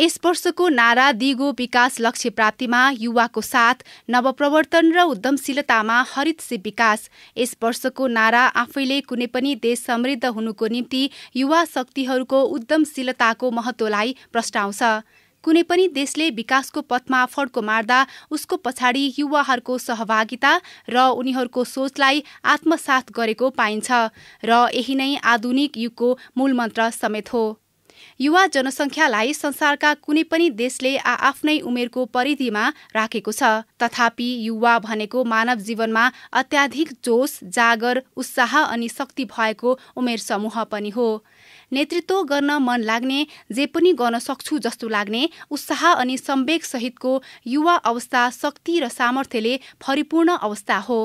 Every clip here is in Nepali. यस वर्षको नारा दिगो विकास लक्ष्य प्राप्तिमा युवाको साथ नवप्रवर्तन र उद्यमशीलतामा हरित से विकास। यस वर्षको नारा आफैले कुनै पनि देश समृद्ध हुनुको निम्ति युवा शक्तिहरूको उद्यमशीलताको महत्त्वलाई प्रस्ताउँछ। कुनै पनि देशले विकासको पथमा फड्को मार्दा उसको पछाडि युवाहरूको सहभागिता र उनीहरूको सोचलाई आत्मसात गरेको पाइन्छ र यही नै आधुनिक युगको मूलमन्त्र समेत हो। युवा जनसंख्यालाई संसारका कुनै पनि देशले आफ्नै उमेरको परिधिमा राखेको छ, तथापि युवा भनेको मानव जीवनमा अत्याधिक जोश, जागर, उत्साह अनि शक्ति भएको उमेर समूह पनि हो। नेतृत्व गर्न मन लाग्ने, जे पनि गर्न सक्छु जस्तो लाग्ने उत्साह अनि सम्वेग सहितको युवा अवस्था शक्ति र सामर्थ्यले परिपूर्ण अवस्था हो।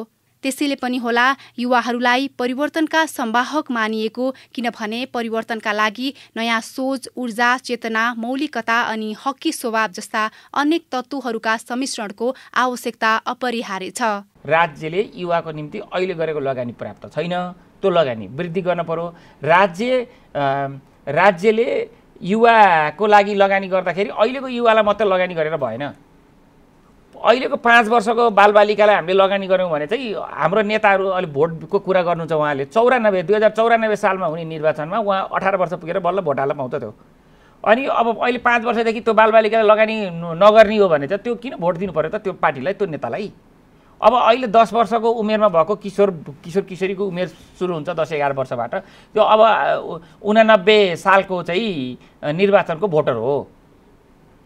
त्यसैले पनि होला युवाहरूलाई परिवर्तनका सम्वाहक मानिएको, किनभने परिवर्तनका लागि नयाँ सोच, ऊर्जा, चेतना, मौलिकता अनि हक्की स्वभाव जस्ता अनेक तत्त्वहरूका सम्मिश्रणको आवश्यकता अपरिहार्य छ। राज्यले युवाको निम्ति अहिले गरेको लगानी पर्याप्त छैन, त्यो लगानी वृद्धि गर्न पर्यो। राज्यले युवाको लागि लगानी गर्दाखेरि अहिलेको युवालाई मात्र लगानी गरेर भएन। अहिलेको 5 वर्षको बालबालिकालाई हामीले लगानी गऱ्यौँ भने चाहिँ हाम्रो नेताहरू अलि भोटको कुरा गर्नुहुन्छ। उहाँले 2094 सालमा हुने निर्वाचनमा उहाँ 18 वर्ष पुगेर बल्ल भोट हाल्न पाउँथ्यो। अनि अब अहिले 5 वर्षदेखि त्यो बालबालिकालाई लगानी नगर्ने हो भने चाहिँ त्यो किन भोट दिनु पर्यो त त्यो पार्टीलाई, त्यो नेतालाई? अब अहिले 10 वर्षको उमेरमा भएको किशोर किशोरीको उमेर सुरु हुन्छ 10-11 वर्षबाट। त्यो अब 1999 सालको चाहिँ निर्वाचनको भोटर हो।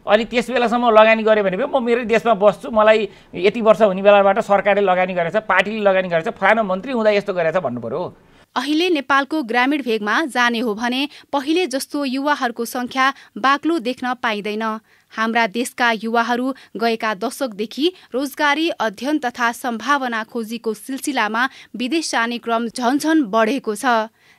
अनि त्यस बेलासम्म लगानी गरे भने म मेरै देशमा बस्छु, मलाई यति वर्ष हुने बेलाबाट सरकारले लगानी गरेछ, पार्टीले लगानी गरेछ, फलाना मन्त्री हुँदा यस्तो गरेछ भन्नु पर्यो। अहिले नेपालको ग्रामीण भेगमा जाने हो भने पहिले जस्तो युवाहरूको संख्या बाक्लो देख्न पाइँदैन। हाम्रा देशका युवाहरू गएका दशकदेखि रोजगारी, अध्ययन तथा सम्भावना खोजीको सिलसिलामा विदेश जाने क्रम झन्झन बढेको छ।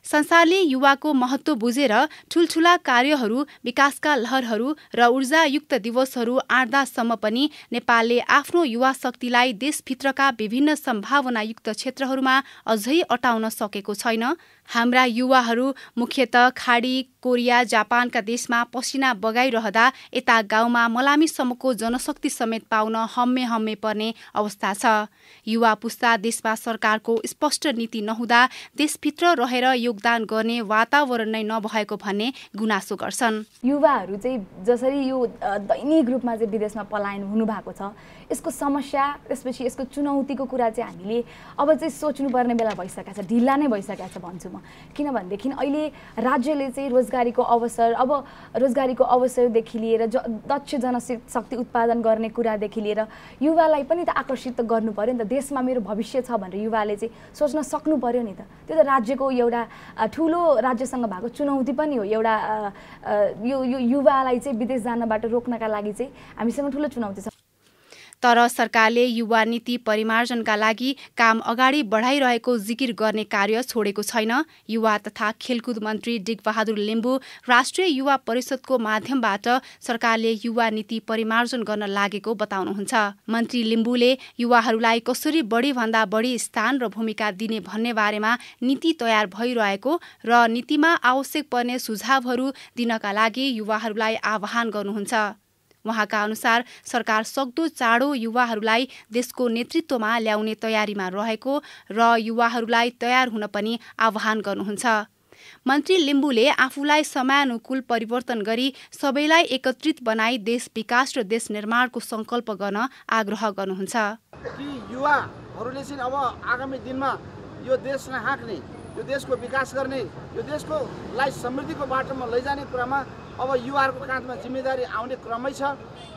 संसारले युवाको महत्त्व बुझेर ठुलठुला कार्यहरू, विकासका लहरहरू र ऊर्जायुक्त दिवसहरू आड्दासम्म पनि नेपालले आफ्नो युवा शक्तिलाई देशभित्रका विभिन्न सम्भावनायुक्त क्षेत्रहरूमा अझै अटाउन सकेको छैन। हाम्रा युवाहरू मुख्यत खाडी, कोरिया, जापानका देशमा पसिना बगाइरहँदा यता गाउँमा मलामीसम्मको जनशक्ति समेत पाउन हम्मे पर्ने अवस्था छ। युवा पुस्ता देशमा सरकारको स्पष्ट नीति नहुँदा देशभित्र रहेर योगदान गर्ने वातावरण नै नभएको भन्ने गुनासो गर्छन्। युवाहरू चाहिँ जसरी यो दैनिक रूपमा चाहिँ विदेशमा पलायन हुनुभएको छ, यसको समस्या त्यसपछि यसको चुनौतीको कुरा चाहिँ हामीले अब चाहिँ सोच्नुपर्ने बेला भइसकेको छ, ढिला नै भइसकेको छ भन्छु म। किनभनेदेखि अहिले राज्यले चाहिँ रोजगारीको अवसरदेखि लिएर दक्ष जनशक्ति उत्पादन गर्ने कुरादेखि लिएर युवालाई पनि त आकर्षित गर्नु पर्यो नि त। देशमा मेरो भविष्य छ भनेर युवाले चाहिँ सोच्न सक्नु पर्यो नि त। त्यो त राज्यको एउटा ठुलो राज्यसँग भएको चुनौती पनि हो। एउटा यो युवालाई चाहिँ विदेश जानबाट रोक्नका लागि चाहिँ हामीसँग ठुलो चुनौती छ। तर सरकारले युवा नीति परिमार्जनका लागि काम अगाडि बढाइरहेको जिकिर गर्ने कार्य छोडेको छैन। युवा तथा खेलकुद मन्त्री डिगबहादुर लिंबू राष्ट्रिय युवा परिषदको माध्यमबाट सरकारले युवा नीति परिमार्जन गर्न लागेको बताउनुहुन्छ। मन्त्री लिम्बूले युवाहरूलाई कसरी बढीभन्दा बढी स्थान र भूमिका दिने भन्ने बारेमा नीति तयार भइरहेको र नीतिमा आवश्यक पर्ने सुझावहरू दिनका लागि युवाहरूलाई आह्वान गर्नुहुन्छ। उहाँका अनुसार सरकार सक्दो चाँडो युवाहरूलाई देशको नेतृत्वमा ल्याउने तयारीमा रहेको र युवाहरूलाई तयार हुन पनि आह्वान गर्नुहुन्छ। मन्त्री लिम्बूले आफूलाई समयानुकूल परिवर्तन गरी सबैलाई एकत्रित बनाई देश विकास र देश निर्माणको संकल्प गर्न आग्रह गर्नुहुन्छ। युवाहरूले चाहिँ अब आगामी दिनमा यो देशलाई हाँक्ने, यो देशको विकास गर्ने, यो देशको लाई समृद्धिको बाटोमा लैजाने कुरामा अब युवाहरूको काँधमा जिम्मेदारी आउने क्रमै छ।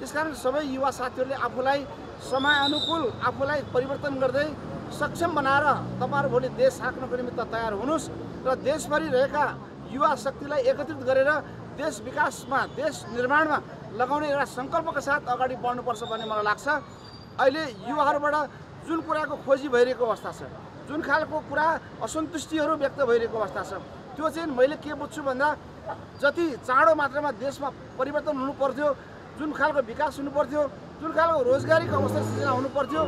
त्यसकारण सबै युवा साथीहरूले आफूलाई समयानुकूल, आफूलाई परिवर्तन गर्दै सक्षम बनाएर तपाईँहरू भोलि देश हाँक्नको निमित्त तयार हुनुहोस् र देशभरि रहेका युवा शक्तिलाई एकत्रित गरेर देश विकासमा, देश निर्माणमा लगाउने एउटा सङ्कल्पका साथ अगाडि बढ्नुपर्छ भन्ने मलाई लाग्छ। अहिले युवाहरूबाट जुन कुराको खोजी भइरहेको अवस्था छ, जुन खालको कुरा असन्तुष्टिहरू व्यक्त भइरहेको अवस्था छ, त्यो चाहिँ मैले के बुझ्छु भन्दा जति चाँडो मात्रामा देशमा परिवर्तन हुनुपर्थ्यो, जुन खालको विकास हुनुपर्थ्यो, जुन खालको रोजगारीको अवसर सृजना हुनुपर्थ्यो,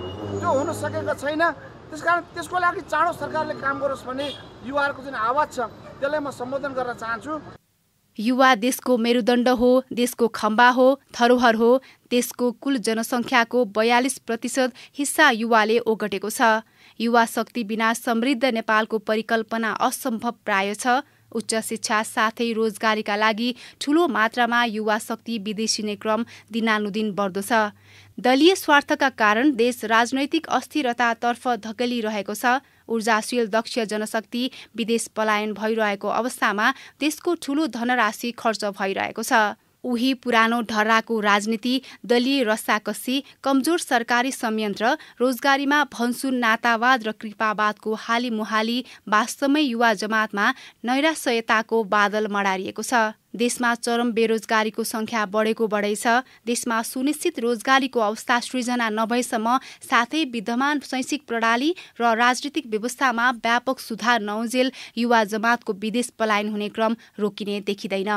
त्यो हुन सकेको छैन। त्यसकारण त्यसको लागि चाँडो सरकारले काम गरोस् भन्ने युवाहरूको जुन आवाज छ त्यसलाई म सम्बोधन गर्न चाहन्छु। युवा देश को मेरुदण्ड हो, देश को खम्बा हो, धरोहर हो। देश को कुल जनसंख्या को 42% हिस्सा युवाले ओगटेको छ। युवा शक्ति बिना समृद्ध नेपालको परिकल्पना असम्भव प्राय छ। उच्च शिक्षा साथै रोजगारीका लागि ठूलो मात्रामा युवा शक्ति विदेशी नै क्रम दिनानुदिन बढ्दो छ। दलीय स्वार्थका कारण देश राजनैतिक अस्थिरतातर्फ धकेलिरहेको छ। ऊर्जाशील दक्ष जनशक्ति विदेश पलायन भइरहेको अवस्थामा देशको ठूलो धनराशि खर्च भइरहेको छ। उही पुरानो ढर्राको राजनीति, दलीय रस्साकसी, कमजोर सरकारी संयन्त्र, रोजगारीमा भन्सुन नातावाद र कृपावादको हाली मुहाली वास्तवमै युवा जमातमा नैराश्यताको बादल मडारिएको छ। देशमा चरम बेरोजगारीको संख्या बढेको बढै छ। देशमा सुनिश्चित रोजगारीको अवस्था सृजना नभएसम्म साथै विद्यमान शैक्षिक प्रणाली र राजनीतिक व्यवस्थामा व्यापक सुधार नउजेल युवा जमातको विदेश पलायन हुने क्रम रोकिने देखिँदैन।